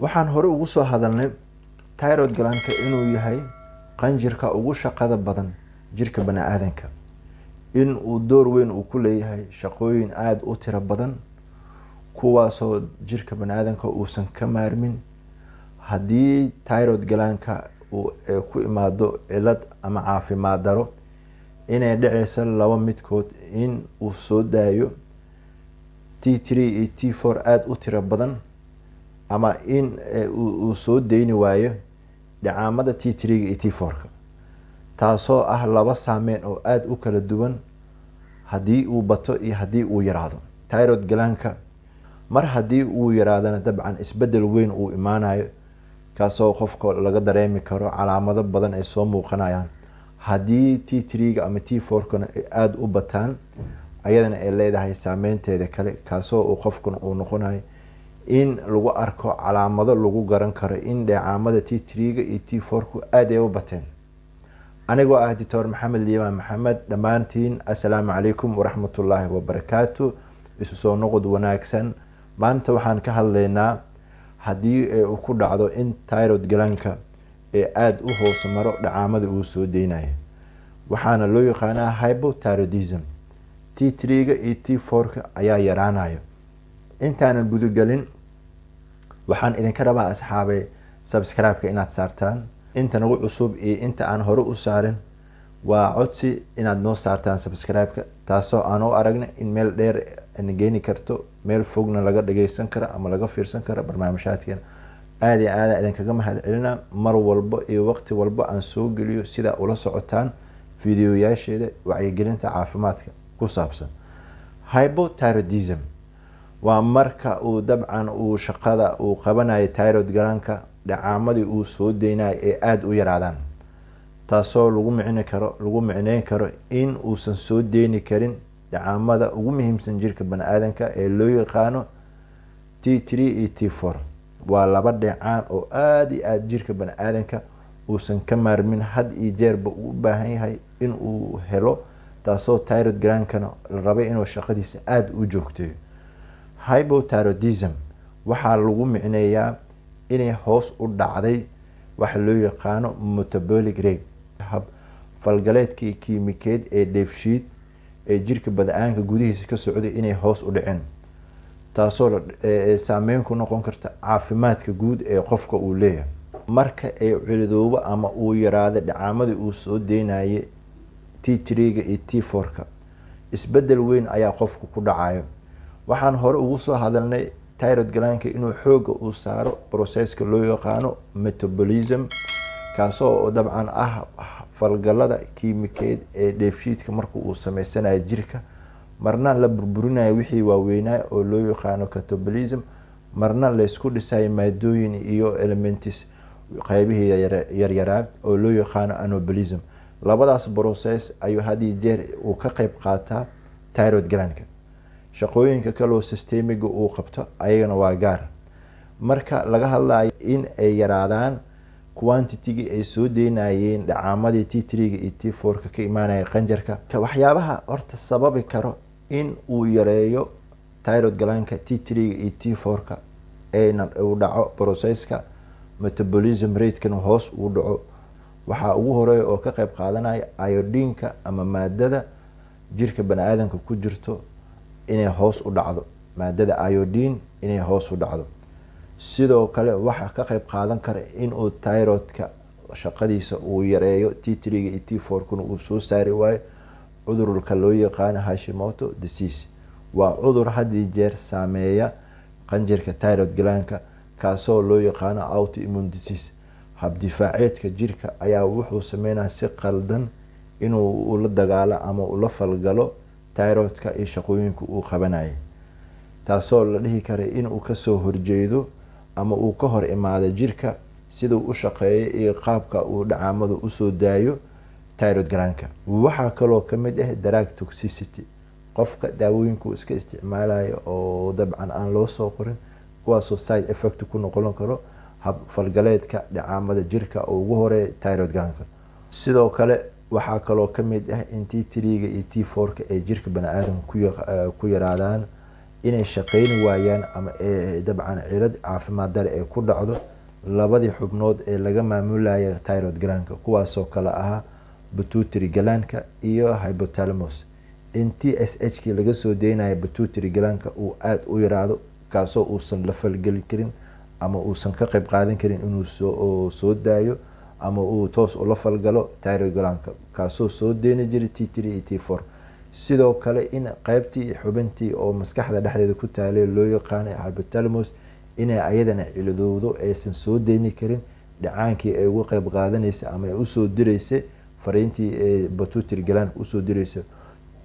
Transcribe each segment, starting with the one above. waxaan hore ugu soo hadalnay thyroid gland-ka inuu yahay qanjirka ugu shaqada badan jirka bani aadanka in uu door weyn uu ku leeyahay shaqooyin aad u tiro badan kuwaasoo jirka bani aadanka uusan ka maarmin haddii thyroid gland-ka uu ku imaado cilad ama caafimaad daro inay dhacayso laba midkood in uu soo daayo T3 iyo T4 aad u tiro badan ama in uu soo deyni waayo dhacaamada T3 iyo T4 taasoo ah laba saameyn oo aad u kala duwan hadii uu bato iyo hadii uu yaraado thyroid gland-ka mar hadii uu yaraadana dabcan isbedel weyn uu imaanayo kaasoo qofka laga dareemi karo calaamado badan ay soo muuqanayaan hadii T3 ama T4 aad u bataan ayadana ay leedahay saameynteeda kale kaasoo uu qofku uu noqonayo in lagu arko calaamado lagu garan karo in dhacaamada T3 iyo T4 aad ay u bateen anigoo ah Dr. Maxamed Liimaan Maxamed dhamaantiin assalaamu calaykum waraxmatullaahi wabarakaatu isu soo noqod wanaagsan maanta waxaan ka hadlaynaa haddii uu ku dhacdo in thyroid gland-ka aad u hoos maro dhacaamada uu soo deynayo waxaana loo yaqaanaa hypothyroidism T3 iyo T4 ayaa yaraanayo intaan gudagalin waxaan idinka rabaa asxaabay subscribe-ka inaad saartaan inta nagu cusub iyo inta aan hore u saarin waa codsi inaad noo saartaan subscribe-ka taasoo aan u aragna in meel dheer aan geeni karto meel fogna laga dhageysan karo ama laga fiirsan karo barnaamijyaadkeena aad iyo aad idinkaga mahadcelinaa mar walba iyo waqti walba aan soo geliyo sida ula socotaan fiidiyoyaasheeda wacyigelinta caafimaadka ku saabsan hypothyroidism waa marka uu dabcan uu shaqada uu qabanayo thyroid gland-ka dhacaamadii uu soo deynayo ee aad u yaraadaan taasoo lagu micneyn karo in uusan soo deyni karin dhacaamada ugu muhiimsan jirka bani aadanka ee loo yaqaano T3 iyo T4 waa laba dhacaan oo aad iyo aad jirka bani aadanka uusan ka maarmin had iyo jeerba u baahan yahay in uu helo taasoo thyroid gland-kana la rabay inuu shaqadiisa aad u joogteeyo hypothyroidism waxaa lagu micneeyaa inay hoos u dhacday waxa loo yaqaano metabolic rate falgaleedkii kiimikeed ee dheefshiid ee jirka badaanka gudihiisa ka socday inay hoos u dhaceen taasoo saameyn ku noqon karta caafimaadka guud ee qofka uu leeyahay marka ay ciladooba ama uu yaraado dhacaamadii uu soo deynayay T3 iyo T4 isbedel weyn ayaa qofku ku dhacayo waxaan hore ugu soo hadalnay thyroid gland-ka inuu xooga uu saaro processka loo yaqaano metabolism kaasoo dabcan ah falgalada kiimikeed ee dheefshiidka markuu uu sameysanayo jirka marna la burburinayo wixii waaweynaa oo loo yaqaano catabolism marna la isku dhisayo maadooyin iyo elements qaybihii yaryaraa oo loo yaqaano anabolism labadaas process ayuu hadii jeer uu ka qayb qaataa thyroid gland-ka shaqooyinka kale systemiga uu qabto ayagana waa gaar marka laga hadlayo in ay yaraadaan quantity ay soo deynayeen dhacaamadii T3 iyo T4 ka imaanaya qanjarka waxyaabaha horta sababi karo in uu yareeyo thyroid gland-ka T3 iyo T4 ayna u dhaco processka metabolism rate-kan hoos u dhaco waxa ugu horeeyo oo ka qayb qaadanaya iodine-ka ama maadada jirka bani aadanka ku jirto inay hoos u dhacdo maadada iodine inay hoos u dhacdo sidoo kale waxa ka qayb qaadan kara in uu thyroid-ka shaqadiisa uu yareeyo T3 iyo T4 kuna uu soo saari waayo cudurka loo yaqaan Hashimoto disease waa cudur haddii jeer saameeya qanjirka thyroid gland-ka kaasoo loo yaqaan autoimmune disease habdifaaceedka jirka ayaa wuxuu sameynaa si qaldan inuu la dagaala ama ula falgalo thyroid-ka iyo shaqooyinka uu qabanayay taasoo la dhihi kara in uu ka soo horjeedo ama uu ka hor imaado jirka sida uu u shaqeeyo iyo qaabka uu dhacaamada u soo daayo thyroid gland-ka waxa kale ka mid ah drug toxicity qofka daawooyinka uu iska isticmaalayo oo dabcan aan loo soo qorin kuwaasoo side effect ku noqon karo falgaleedka dhacaamada jirka oo ugu horeeya thyroid gland-ka sidoo kale waxaa kaloo ka mid ah in T3 iyo T4 ay jirka bani aadanka ku yaraadaan inay shaqayn waayaan ama dabcan cilad caafimaad dar ee ku dhacdo labadii xubnood ee laga maamulayay thyroid gland-ka kuwaas oo kala ah pituitary gland-ka iyo hypothalamus in TSH ki laga soo deynay pituitary gland-ka uu aad u yiraahdo kaasoo uusan la falgelin karin ama uusan ka qayb qaadan karin inuu soo daayo ama uu toos u la falgalo thyroid gland-ka kaasoo soo deynay jiri T3 T4 sidoo kale in qaybtii xubintii oo maskaxda dhexdeeda ku taalay loo yaqaan hypothalamus inay ayadana ciladoodo aysan soo deeni karin dhacaankii ay ugu qayb qaadanaysa ama ay u soo direysay fariintii ee pituitary gland u soo direysay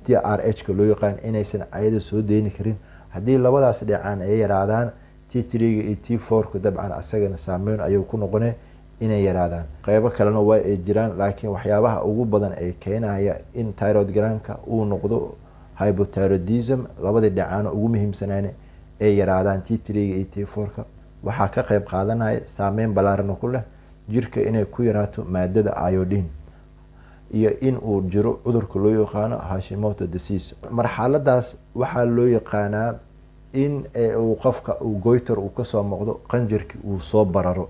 TRH ka loo yaqaan inaysan ayada soo deeni karin haddii labadaas dhacaan ay yaraadaan T3 iyo T4 ku dabcan asagana saameyn ayuu ku noqonay inay yaraadaan qaybo kalena way ay jiraan laakiin waxyaabaha ugu badan ee keenaya in thyroid gland-ka uu noqdo hypothyroidism labada dhacaan ugu muhiimsanayna ay yaraadaan T3 iyo T4 waxa ka qayb qaadanaya saameyn balaaran ku leh jirka inay ku yaraato maadada iodine iyo in uu jiro cudurka loo yaqaan Hashimoto disease marxaladaas waxa loo yaqaanaa in uu qofka uu goiter uu ka soo muuqdo qanjirka uu soo bararo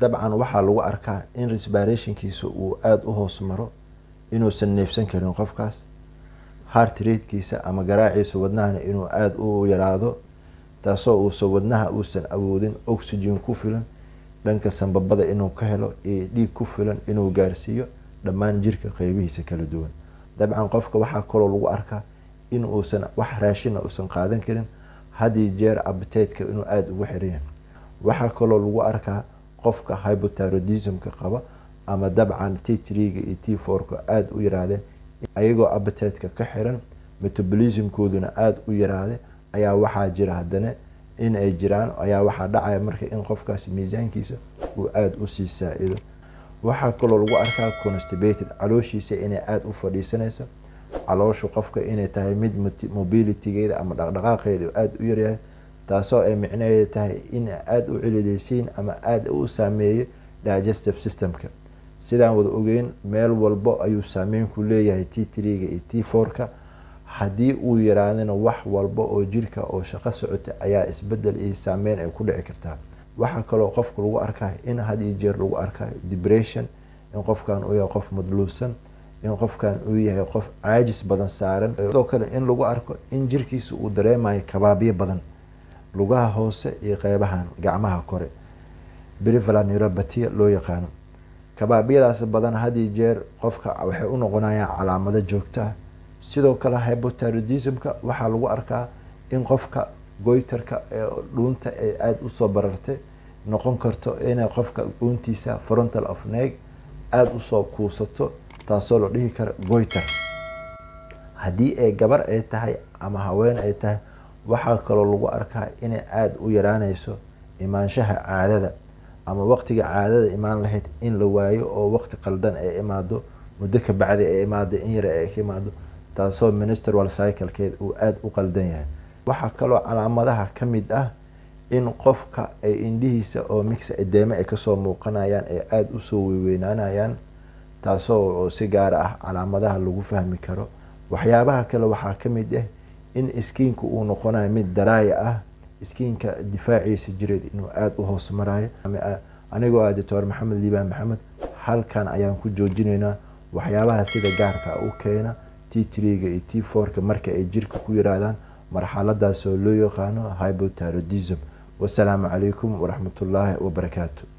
dabcan waxa lagu arkaa in respirationkiisu uu aad u hoos maro inuusan neefsan karin qofkaas heart rate-kiisa ama garaaciisa wadnaha inuu aad u yaraado taasoo uu wadnaha uusan awoodin oxygen ku filan dhanka sanbabada inuu ka helo ee dhiig ku filan inuu gaarsiiyo dhammaan jirka qaybihiisa kala duwan dabcan qofka waxa kale lagu arkaa in uusan wax raashin uusan qaadan karin hadii jeer appetite-ka inuu aad ugu xiran waxa kale lagu arkaa qofka hypothyroidism-ka qaba ama dabcan T3 iyo T4 aad u yaraadeen ayagoo appetite-ka ka xiran metabolism-kooduna aad u yaraaday ayaa waxa jira hadana in ay jiraan ayaa waxa dhacaya marka in qofkaas miisaankiisa uu aad u sii saaido waxa kale lagu arkaa constipated calooshiisa inay aad u fadhiisanayso calooshu qofka inay tahay mid mobility-geeda ama dhaqdhaqaaqeeda aad u yaryahay taasoo ay micnaheedu tahay in aad u ciladeysiin ama aad u saameeyo digestive system-ka sidaan wada ogeyn meel walbo ayuu saameyn ku leeyahay T3 iyo T4 haddii uu yaraadana wax walbo oo jirka oo shaqo socota ayaa isbedel iyo saameyn ay ku dhici kartaa waxa kale oo qofka lagu arkaa in hadii jeer lagu arkaa depression in qofkan uu yahay qof madluusan in qofkan uu yahay qof caajis badan saaran sidoo kale in lagu arko in jirkiisa uu dareemayo kabaabiye badan lugaha hoose iyo qaybahan gacmaha kore peripheral neuropathy loo yaqaan kabaabiyadaas badan hadii jeer qofka waxay u noqonayaan calaamado joogto ah sidoo kale hypothyroidism-ka waxa lagu arkaa in qofka goiterka dhuunta ay aad u soo barartay noqon karto in qofka dhuuntiisa frontal of neck aad u soo kuusato taasoo la dhihi karo goiter hadii ay gabar ay tahay ama haween ay tahay waxa kale lagu arkaa in aad u yaraanayso imaanshaha caadada ama waqtiga caadada imaan lahayd in la waayo oo waqti qaldan ay imaado muddo ka bacdi ay imaado in yar ay ka imaado taasoo menstrual cycle-keed uu aad u qaldan yahay waxa kale calaamadaha kamid ah in qofka ay indhihiisa oo mix edeema ay ka soo muuqanayaan ay aad u soo weynaanayaan taasoo si gaar ah calaamadaha lagu fahmi karo waxyaabaha kale waxa kamid ah in skiinku uu noqonayo mid daraaya ah skiinka difaaciisa jireed inuu aad u hoos marayo anigoo ah Dr. Maxamed Liibaan Maxamed halkan ayaan ku joojinaynaa waxyaabaha sida gaarka u keena T3 iyo T4 marka ay jirka ku yiraadaan marxaladaas oo loo yaqaan hypothyroidism. Wassalaamu calaykum waraxmatullaahi wabarakaatuh.